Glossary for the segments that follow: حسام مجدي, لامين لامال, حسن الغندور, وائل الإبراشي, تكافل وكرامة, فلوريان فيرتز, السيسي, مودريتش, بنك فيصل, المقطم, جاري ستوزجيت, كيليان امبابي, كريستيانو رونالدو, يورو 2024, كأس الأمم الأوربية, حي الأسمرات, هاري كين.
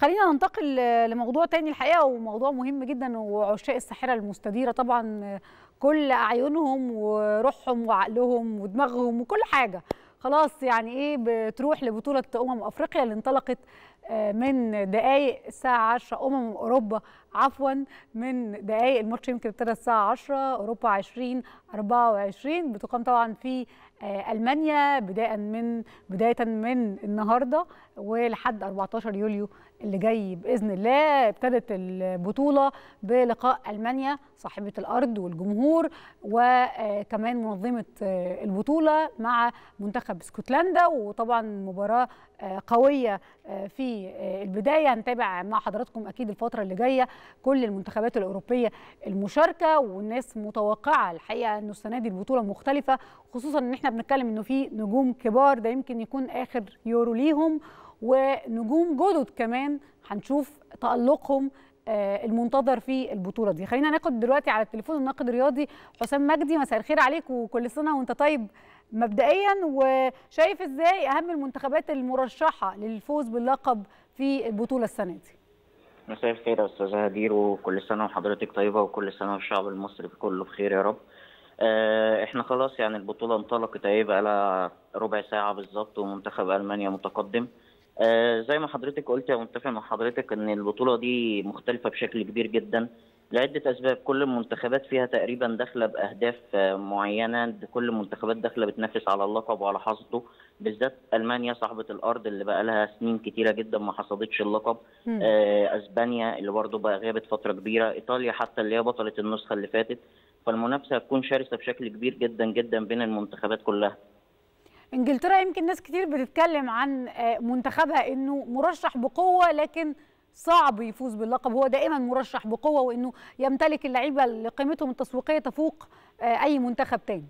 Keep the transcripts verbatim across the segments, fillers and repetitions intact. خلينا ننتقل لموضوع تاني الحقيقه، وموضوع مهم جدا، وعشاق الساحره المستديره طبعا كل اعينهم وروحهم وعقلهم ودماغهم وكل حاجه خلاص يعني ايه بتروح لبطوله امم افريقيا اللي انطلقت من دقائق الساعه عشرة، امم اوروبا عفوا من دقائق الماتش يمكن ابتدى الساعه عشرة اوروبا عشرين أربعة وعشرين، بتقام طبعا في المانيا بدايه من بدايه من النهارده ولحد أربعتاشر يوليو اللي جاي باذن الله. ابتدت البطوله بلقاء المانيا صاحبه الارض والجمهور وكمان منظمه البطوله مع منتخب اسكتلندا، وطبعا مباراه قويه في البدايه. هنتابع مع حضراتكم اكيد الفتره اللي جايه كل المنتخبات الاوروبيه المشاركه، والناس متوقعه الحقيقه انه السنه دي البطوله مختلفه، خصوصا ان احنا بنتكلم انه في نجوم كبار، ده يمكن يكون اخر يورو ليهم، ونجوم جدد كمان هنشوف تألقهم المنتظر في البطوله دي. خلينا ناخد دلوقتي على التليفون الناقد الرياضي حسام مجدي. مساء الخير عليك وكل سنه وانت طيب. مبدئيا وشايف ازاي اهم المنتخبات المرشحه للفوز باللقب في البطوله السنه دي؟ مساء الخير يا استاذه هدير، وكل سنه وحضرتك طيبه، وكل سنه والشعب المصري كله بخير يا رب. احنا خلاص يعني البطوله انطلقت اهي بقى لها ربع ساعه بالظبط، ومنتخب المانيا متقدم. آه زي ما حضرتك قلت يا متفق مع حضرتك ان البطوله دي مختلفه بشكل كبير جدا لعده اسباب. كل المنتخبات فيها تقريبا داخله باهداف آه معينه، كل المنتخبات داخله بتنافس على اللقب وعلى حصده، بالذات المانيا صاحبه الارض اللي بقى لها سنين كتيره جدا ما حصدتش اللقب، آه اسبانيا اللي برضه بقى غابت فتره كبيره، ايطاليا حتى اللي هي بطله النسخه اللي فاتت. فالمنافسه هتكون شرسه بشكل كبير جدا جدا بين المنتخبات كلها. انجلترا يمكن ناس كتير بتتكلم عن منتخبها انه مرشح بقوه لكن صعب يفوز باللقب، هو دائما مرشح بقوه وانه يمتلك اللعيبه اللي قيمتهم التسويقيه تفوق اي منتخب تاني.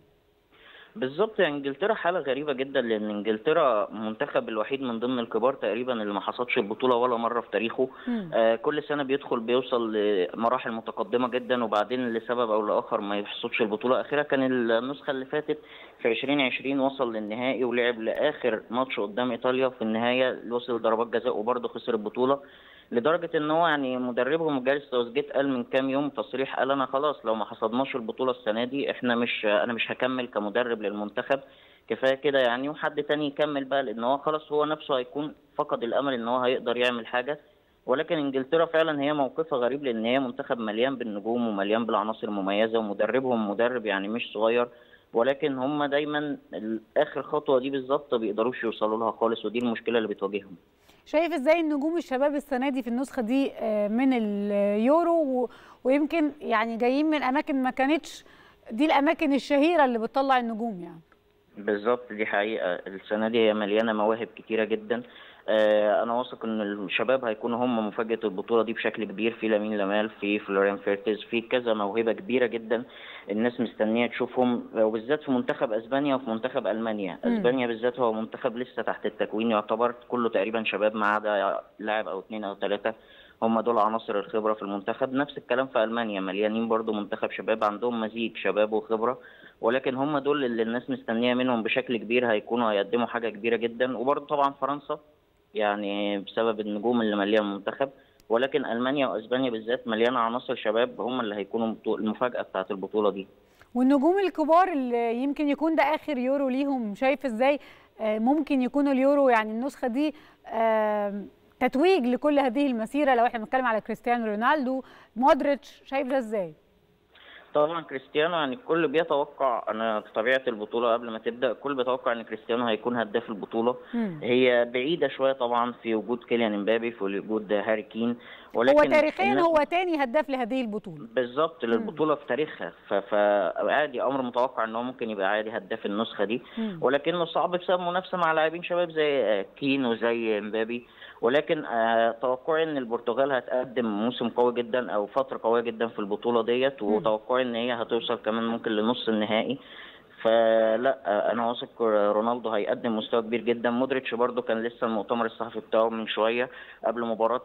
بالظبط، يا انجلترا حاله غريبه جدا، لان انجلترا المنتخب الوحيد من ضمن الكبار تقريبا اللي ما حصدش البطوله ولا مره في تاريخه. آه كل سنه بيدخل بيوصل لمراحل متقدمه جدا وبعدين لسبب او لاخر ما يحصدش البطوله. اخرها كان النسخه اللي فاتت في ألفين وعشرين وصل للنهائي ولعب لاخر ماتش قدام ايطاليا، في النهايه وصل ضربات جزاء وبرضه خسر البطوله، لدرجه ان هو يعني مدربهم جاري ستوزجيت قال من كام يوم تصريح، قال انا خلاص لو ما حصدناش البطوله السنه دي احنا مش انا مش هكمل كمدرب للمنتخب، كفايه كده يعني، وحد تاني يكمل بقى، لان هو خلاص هو نفسه هيكون فقد الامل ان هو هيقدر يعمل حاجه. ولكن انجلترا فعلا هي موقفها غريب، لان هي منتخب مليان بالنجوم ومليان بالعناصر المميزه، ومدربهم مدرب يعني مش صغير، ولكن هم دايما اخر خطوه دي بالظبط ما بيقدروش يوصلوا لها خالص، ودي المشكله اللي بتواجههم. شايف ازاي النجوم الشباب السنه دي في النسخه دي من اليورو، ويمكن يعني جايين من اماكن ما كانتش دي الاماكن الشهيره اللي بتطلع النجوم يعني؟ بالظبط، دي حقيقه السنه دي هي مليانه مواهب كتيره جدا. انا واثق ان الشباب هيكونوا هم مفاجاه البطوله دي بشكل كبير، في لامين لامال، في فلوريان فيرتز، في كذا موهبه كبيره جدا الناس مستنيه تشوفهم، وبالذات في منتخب اسبانيا وفي منتخب المانيا. م. اسبانيا بالذات هو منتخب لسه تحت التكوين، يعتبر كله تقريبا شباب ما عدا لاعب او اثنين او ثلاثه، هم دول عناصر الخبره في المنتخب. نفس الكلام في المانيا، مليانين برضو منتخب شباب عندهم مزيج شباب وخبره، ولكن هم دول اللي الناس مستنيه منهم بشكل كبير، هيكونوا هيقدموا حاجه كبيره جدا. وبرضو طبعا فرنسا يعني بسبب النجوم اللي مليانه المنتخب، ولكن المانيا واسبانيا بالذات مليانه عناصر شباب هم اللي هيكونوا المفاجاه بتاعت البطوله دي. والنجوم الكبار اللي يمكن يكون ده اخر يورو ليهم، شايف ازاي ممكن يكونوا اليورو يعني النسخه دي تتويج لكل هذه المسيره؟ لو احنا بنتكلم على كريستيانو رونالدو، مودريتش، شايف ده ازاي؟ طبعا كريستيانو يعني الكل بيتوقع، انا طبيعه البطوله قبل ما تبدا الكل بيتوقع ان كريستيانو هيكون هداف البطوله. مم. هي بعيده شويه طبعا في وجود كيليان امبابي، في وجود هاري كين، ولكن هو تاريخيا هو تاني هداف لهذه البطوله بالظبط للبطوله في تاريخها، فعادي امر متوقع ان هو ممكن يبقى عادي هداف النسخه دي. مم. ولكنه صعب بسبب منافسه مع لاعبين شباب زي كين وزي امبابي، ولكن توقعي ان البرتغال هتقدم موسم قوي جدا او فتره قويه جدا في البطوله ديت، وتوقعي ان هي هتوصل كمان ممكن لنص النهائي. فلا انا واثق رونالدو هيقدم مستوى كبير جدا. مودريتش برده كان لسه المؤتمر الصحفي بتاعه من شويه قبل مباراه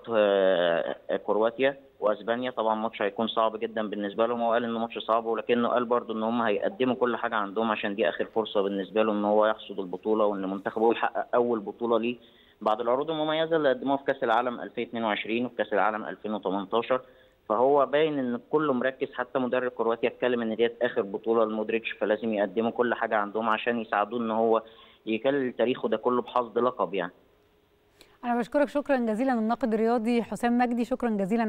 كرواتيا واسبانيا، طبعا ماتش هيكون صعب جدا بالنسبه لهم، هو قال انه ماتش صعب، ولكنه قال برده ان هم هيقدموا كل حاجه عندهم عشان دي اخر فرصه بالنسبه له ان هو يحصد البطوله، وان منتخبه يحقق اول بطوله ليه بعض العروض المميزه اللي قدموها في كاس العالم ألفين واثنين وعشرين وفي كاس العالم ألفين وثمانية عشر. فهو باين ان الكل مركز، حتى مدرب كرواتيا اتكلم ان ديت اخر بطوله لمودريتش، فلازم يقدموا كل حاجه عندهم عشان يساعدوه ان هو يكلل تاريخه ده كله بحصد لقب. يعني انا بشكرك شكرا جزيلا الناقد الرياضي حسام مجدي، شكرا جزيلا.